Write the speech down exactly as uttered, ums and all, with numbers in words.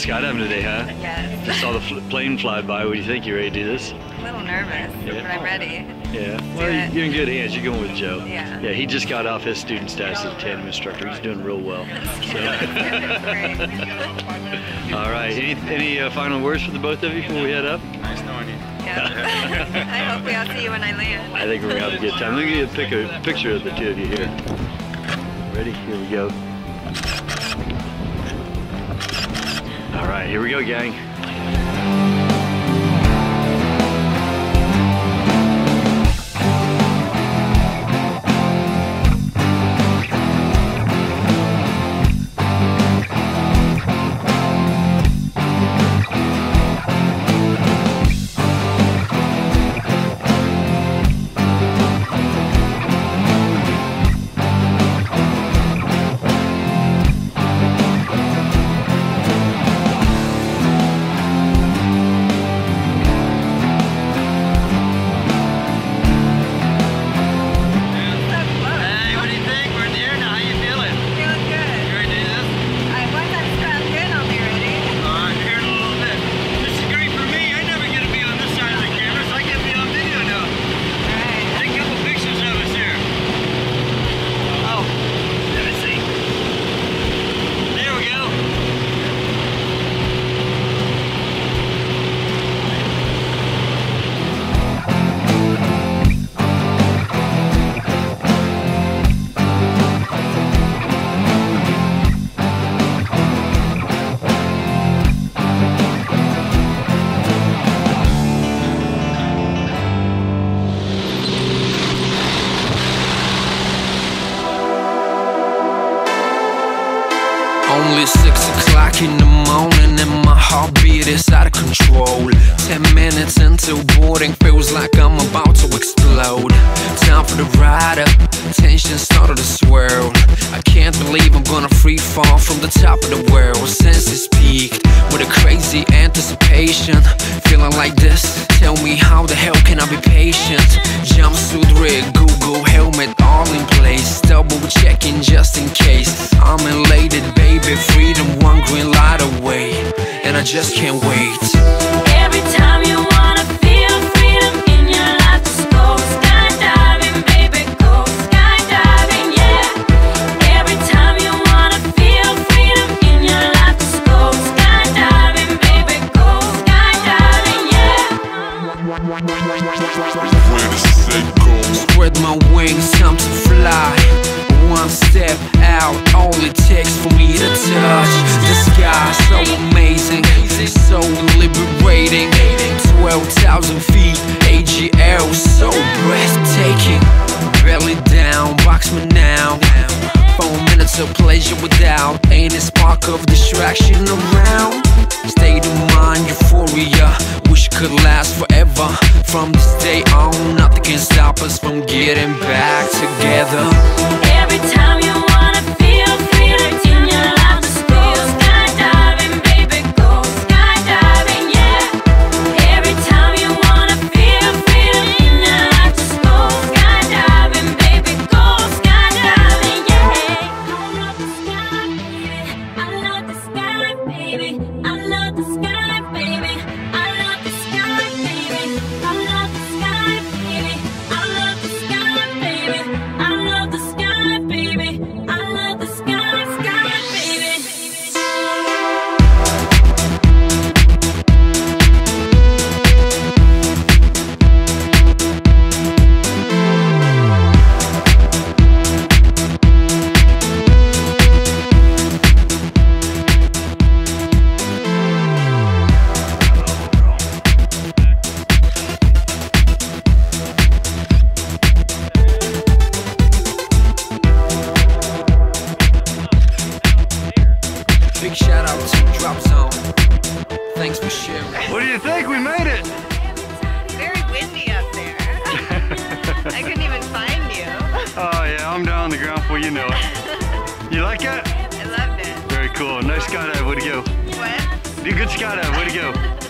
skydiving today, huh? Yes. Just saw the fl plane fly by. What do you think? You ready to do this? I'm a little nervous, yeah. But I'm ready. Yeah. Well, you're, you're in good hands. You're going with Joe. Yeah. Yeah, he just got off his student status as a tandem instructor. He's doing real well. So. All right. Any, any uh, final words for the both of you before we head up? Nice knowing you. Yeah. I hope we all see you when I land. I think we're going to have a good time. Let me get a, pick a picture of the two of you here. Ready? Here we go. All right, here we go, gang. Only six o'clock in the morning and my heartbeat is out of control. Ten minutes until boarding feels like I'm about to explode. Time for the ride up, tension started to swirl. I can't believe I'm gonna free fall from the top of the world. Senses peaked with a crazy anticipation. Feeling like this, tell me how the hell can I be patient? Jumpsuit rig, Google helmet, all in place. Double checking just in case. I'm elated, baby, freedom, one green light away. And I just can't wait. Every time you wanna feel freedom in your life, just go skydiving, baby, go skydiving, yeah. Every time you wanna feel freedom in your life, just go skydiving, baby, go skydiving, yeah. Where does it say go? Spread my wings, time to fly. One step out, all it takes for me to touch the sky, so amazing, so liberating. Twelve thousand feet, A G L, so breathtaking. Belly down, box me now. Four minutes of pleasure without any spark of distraction around. State of mind, euphoria, wish it could last forever. From this day on, nothing can stop us from getting back together. Every time you wanna feel freedom in your life, just go skydiving, baby, go skydiving, yeah. Every time you wanna feel freedom in your life, just go skydiving, baby, go skydiving, yeah. I love the sky, baby, I love the sky, baby, I love the sky, baby, I love the sky, baby, I love the sky, baby, I love the sky, baby, I love the sky. Big shout out to Drop Zone. Thanks for sharing. What do you think? We made it. Very windy up there. I couldn't even find you. Oh yeah, I'm down on the ground floor. You know it. You like it? I loved it. Very cool. Nice skydive. Way to go. What? You good skydive. Way to go.